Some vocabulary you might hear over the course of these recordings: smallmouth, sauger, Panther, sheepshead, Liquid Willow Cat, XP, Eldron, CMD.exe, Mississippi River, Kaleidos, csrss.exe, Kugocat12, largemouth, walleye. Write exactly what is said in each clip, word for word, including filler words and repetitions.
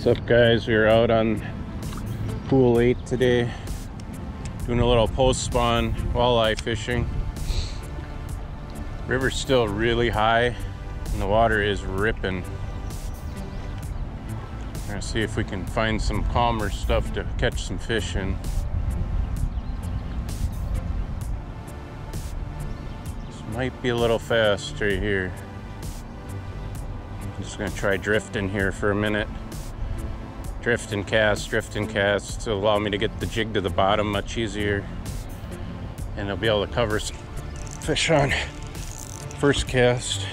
What's up, guys? We are out on pool eight today, doing a little post-spawn walleye fishing. River's still really high and the water is ripping. We're gonna see if we can find some calmer stuff to catch some fish in. This might be a little fast right here. I'm just gonna try drifting here for a minute. Drift and cast, drift and cast to allow me to get the jig to the bottom much easier. And I'll be able to cover some fish on first cast.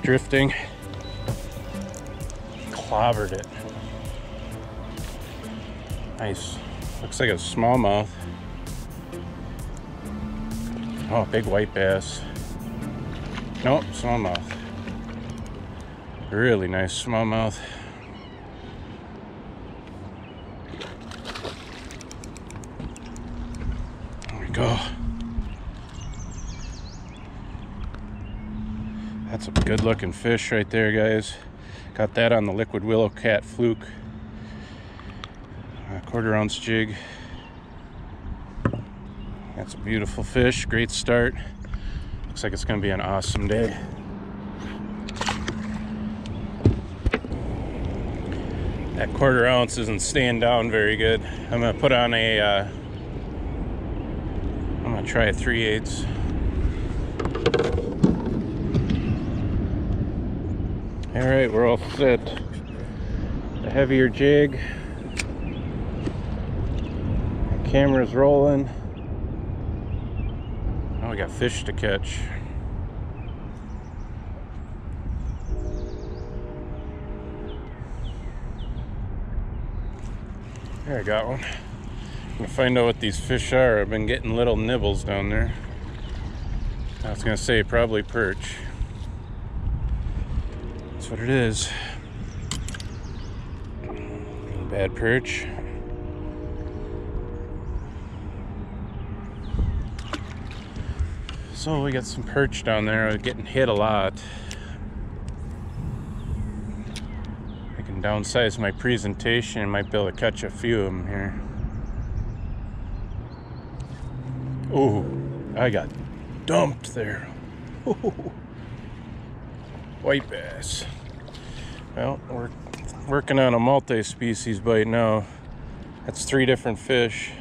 Drifting. Clobbered it. Nice. Looks like a smallmouth. Oh, big white bass. Nope, smallmouth. Really nice smallmouth. Go. That's a good looking fish right there, guys. Got that on the Liquid Willow Cat fluke. A quarter ounce jig. That's a beautiful fish. Great start. Looks like it's going to be an awesome day. That quarter ounce isn't staying down very good. I'm going to put on a uh, I'm gonna try a three eighths. All right, we're all set. A heavier jig. The camera's rolling. Now we got fish to catch. There, I got one. I'm gonna find out what these fish are. I've been getting little nibbles down there. I was gonna say probably perch. That's what it is. Bad perch. So we got some perch down there, getting hit a lot. I can downsize my presentation and might be able to catch a few of them here. Oh, I got dumped there. Ooh, white bass. Well, we're working on a multi-species bite now. That's three different fish.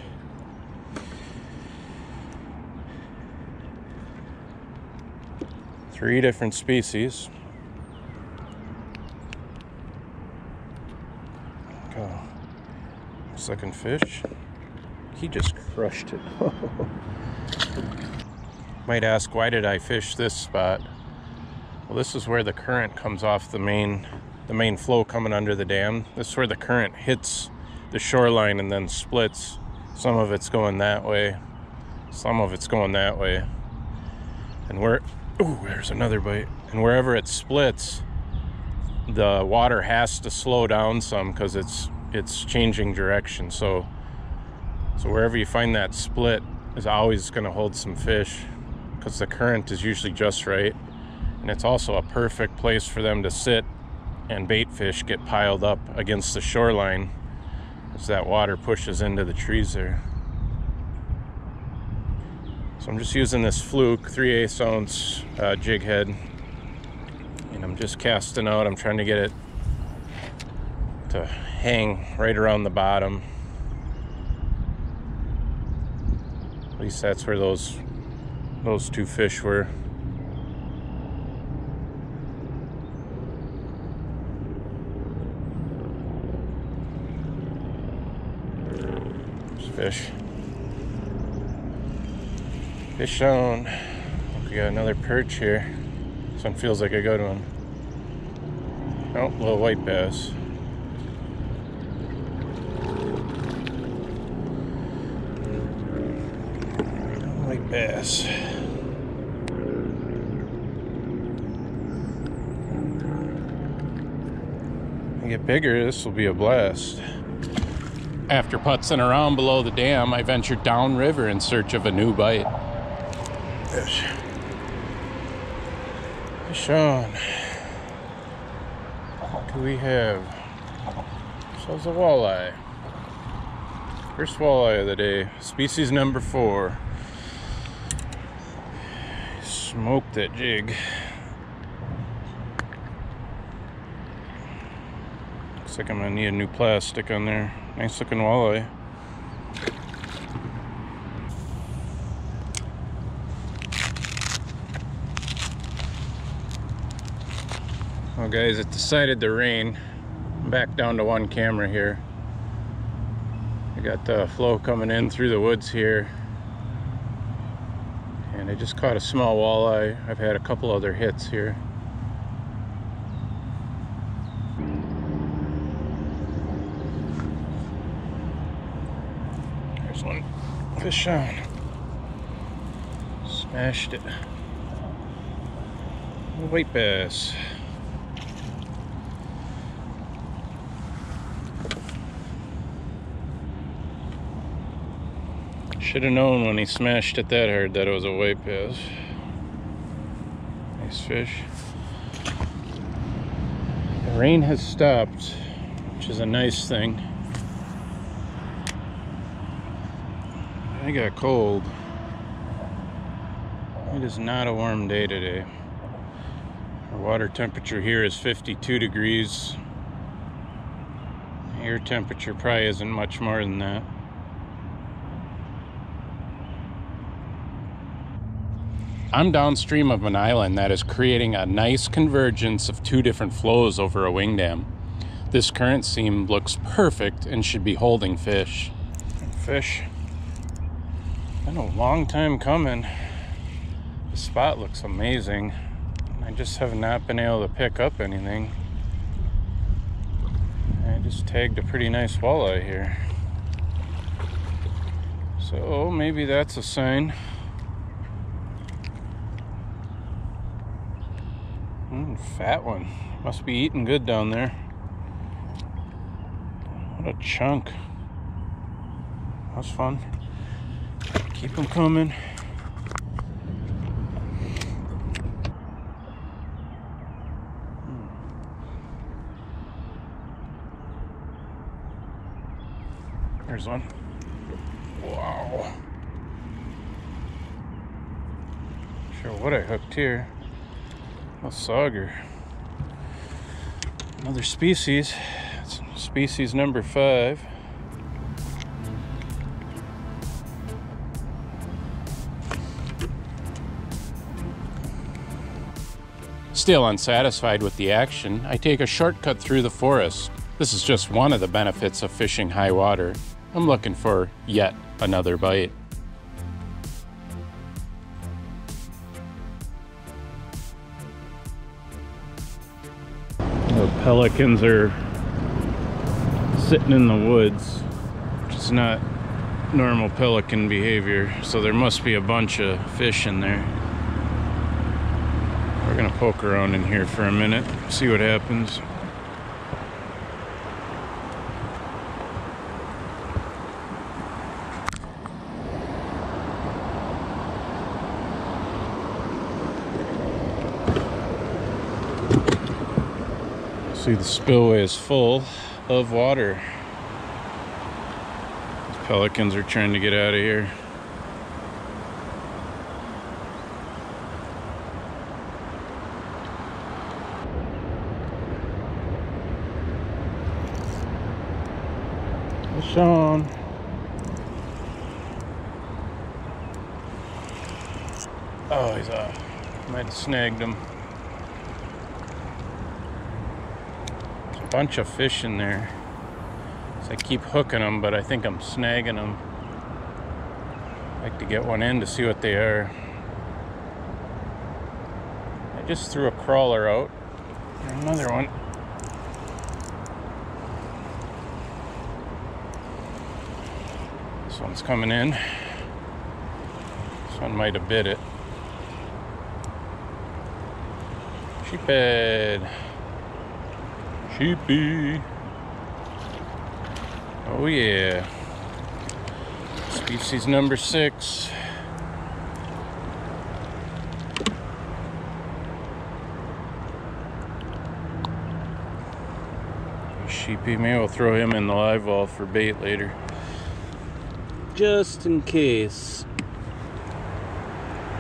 Three different species. Go. Second fish. He just crushed it. Might ask, why did I fish this spot? Well, this is where the current comes off the main, the main flow coming under the dam. This is where the current hits the shoreline and then splits. Some of it's going that way, some of it's going that way. And where, ooh, there's another bite. And wherever it splits, the water has to slow down some because it's it's changing direction. So. So wherever you find that split is always going to hold some fish because the current is usually just right. And it's also a perfect place for them to sit and bait fish get piled up against the shoreline as that water pushes into the trees there. So I'm just using this fluke three eighths ounce uh, jig head, and I'm just casting out. I'm trying to get it to hang right around the bottom. At least that's where those those two fish were. There's fish. Fish on. We got another perch here. This one feels like a good one. Oh, little white bass. Bass. When I get bigger, this will be a blast. After putzing around below the dam, I ventured downriver in search of a new bite. Fish. Fish on. What do we have? Ourselves a walleye. First walleye of the day, species number four. Smoked that jig. Looks like I'm gonna need a new plastic on there. Nice looking walleye. Well guys, it decided to rain. I'm back down to one camera here. I got the flow coming in through the woods here. And I just caught a small walleye. I've had a couple other hits here. There's one fish on. Smashed it. White bass. Should have known when he smashed it that hard that it was a white bass. Nice fish. The rain has stopped, which is a nice thing. I got cold. It is not a warm day today. Our water temperature here is fifty-two degrees. Air temperature probably isn't much more than that. I'm downstream of an island that is creating a nice convergence of two different flows over a wing dam. This current seam looks perfect and should be holding fish. Fish. Been a long time coming. The spot looks amazing. I just have not been able to pick up anything. I just tagged a pretty nice walleye here. So maybe that's a sign. Mm, fat one. Must be eating good down there. What a chunk. That was fun. Keep them coming. Mm. There's one. Wow. Not sure what I hooked here. A sauger. Another species. It's species number five. Still unsatisfied with the action, I take a shortcut through the forest. This is just one of the benefits of fishing high water. I'm looking for yet another bite. The pelicans are sitting in the woods, which is not normal pelican behavior, so there must be a bunch of fish in there. We're gonna poke around in here for a minute, see what happens. See, the spillway is full of water. These pelicans are trying to get out of here. It's on. Oh, he's off. Might have snagged him. Bunch of fish in there. So I keep hooking them, but I think I'm snagging them. I like to get one in to see what they are. I just threw a crawler out. Another one. This one's coming in. This one might have bit it. Sheephead. Sheepy. Oh yeah. Species number six. Fish sheepy. Maybe we'll throw him in the live well for bait later, just in case.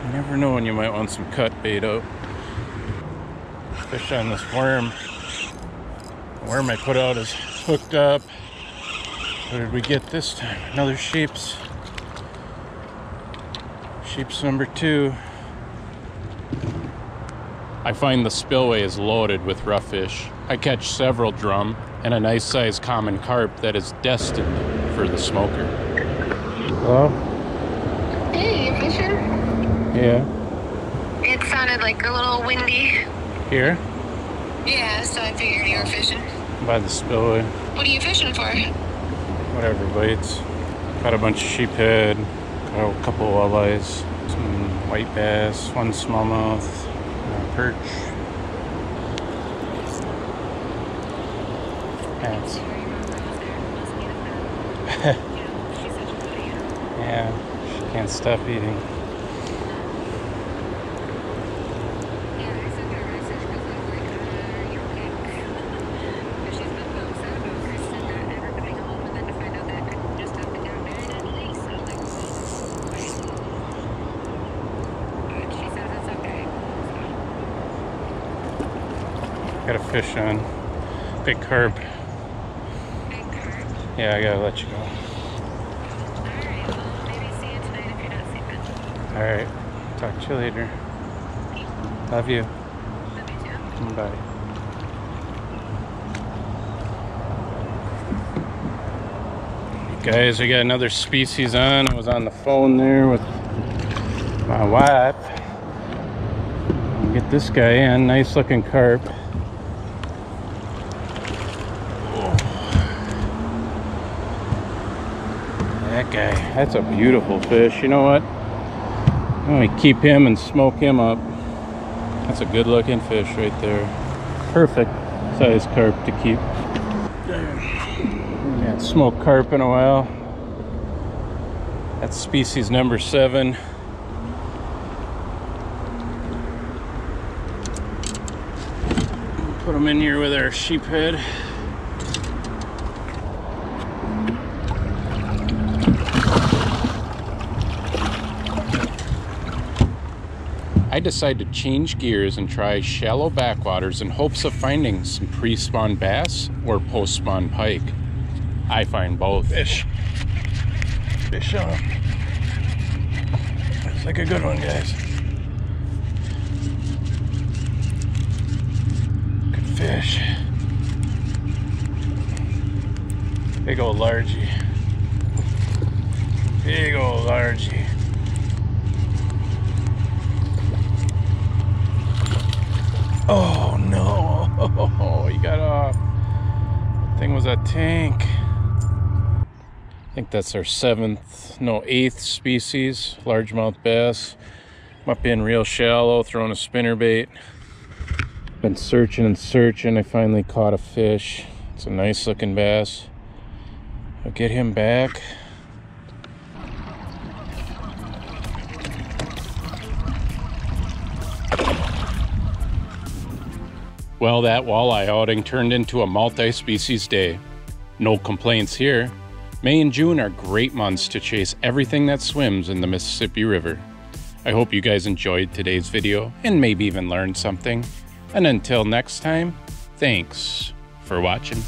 You never know when you might want some cut bait out. Fish on this worm. The worm I put out is hooked up. What did we get this time? Another sheep's. Sheep's number two. I find the spillway is loaded with rough fish. I catch several drum and a nice sized common carp that is destined for the smoker. Hello? Hey, you fishing? Yeah. It sounded like a little windy. Here? Yeah, so I figured you were fishing. By the spillway. What are you fishing for? Whatever bites. Got a bunch of sheep head, got a couple of walleyes, some white bass, one smallmouth. Perch. That's... yeah, she can't stop eating. Got a fish on. Big carp. Big carp? Yeah, I gotta let you go. Alright, well, maybe see you tonight if you're not sleeping. Alright, talk to you later. Love you. Love you too. Bye. Guys, we got another species on. I was on the phone there with my wife. I'll get this guy in. Nice looking carp. Guy, that's a beautiful fish. You know what, let me keep him and smoke him up. That's a good looking fish right there. Perfect size carp to keep. We haven't smoked carp in a while. That's species number seven. Put them in here with our sheep head. I decide to change gears and try shallow backwaters in hopes of finding some pre-spawn bass or post-spawn pike. I find both. Fish. Fish on. That's like a good one, guys. Good fish. Big old largie. Big old largie. Oh no, oh, he got off. That thing was a tank. I think that's our seventh, no, eighth species, largemouth bass. I'm up in real shallow, throwing a spinnerbait. Been searching and searching. I finally caught a fish. It's a nice looking bass. I'll get him back. Well, that walleye outing turned into a multi-species day. No complaints here. May and June are great months to chase everything that swims in the Mississippi River. I hope you guys enjoyed today's video and maybe even learned something. And until next time, thanks for watching.